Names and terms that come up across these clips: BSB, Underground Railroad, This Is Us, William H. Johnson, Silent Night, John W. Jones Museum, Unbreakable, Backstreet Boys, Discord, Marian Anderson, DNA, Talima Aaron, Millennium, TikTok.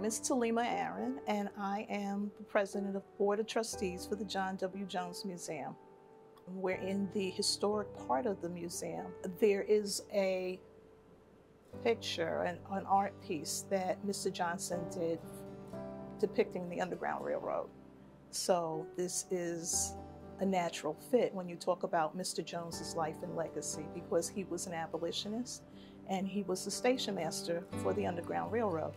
name is Talima Aaron, and I am the president of the Board of Trustees for the John W. Jones Museum. We're in the historic part of the museum. There is a picture, an art piece that Mr. Johnson did depicting the Underground Railroad. So this is a natural fit when you talk about Mr. Jones's life and legacy, because he was an abolitionist and he was the station master for the Underground Railroad.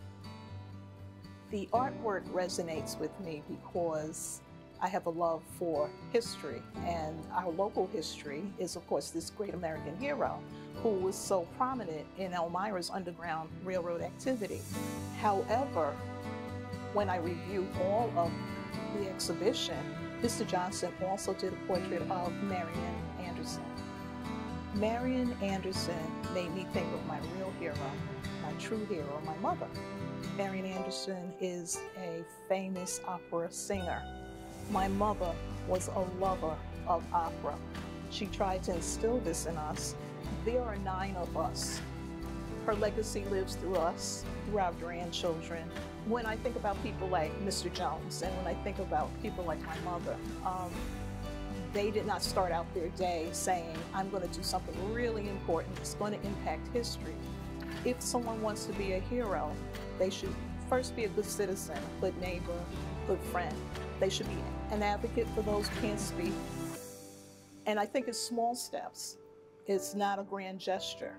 The artwork resonates with me because I have a love for history, and our local history is, of course, this great American hero who was so prominent in Elmira's Underground Railroad activity. However, when I review all of the exhibition, Mr. Johnson also did a portrait of Marian Anderson. Marian Anderson made me think of my real hero, my true hero, my mother. Marian Anderson is a famous opera singer. My mother was a lover of opera. She tried to instill this in us. There are 9 of us. Her legacy lives through us, through our grandchildren. When I think about people like Mr. Jones, and when I think about people like my mother, they did not start out their day saying, I'm going to do something really important that's going to impact history. If someone wants to be a hero, they should first be a good citizen, a good neighbor, a good friend. They should be an advocate for those who can't speak. And I think it's small steps. It's not a grand gesture.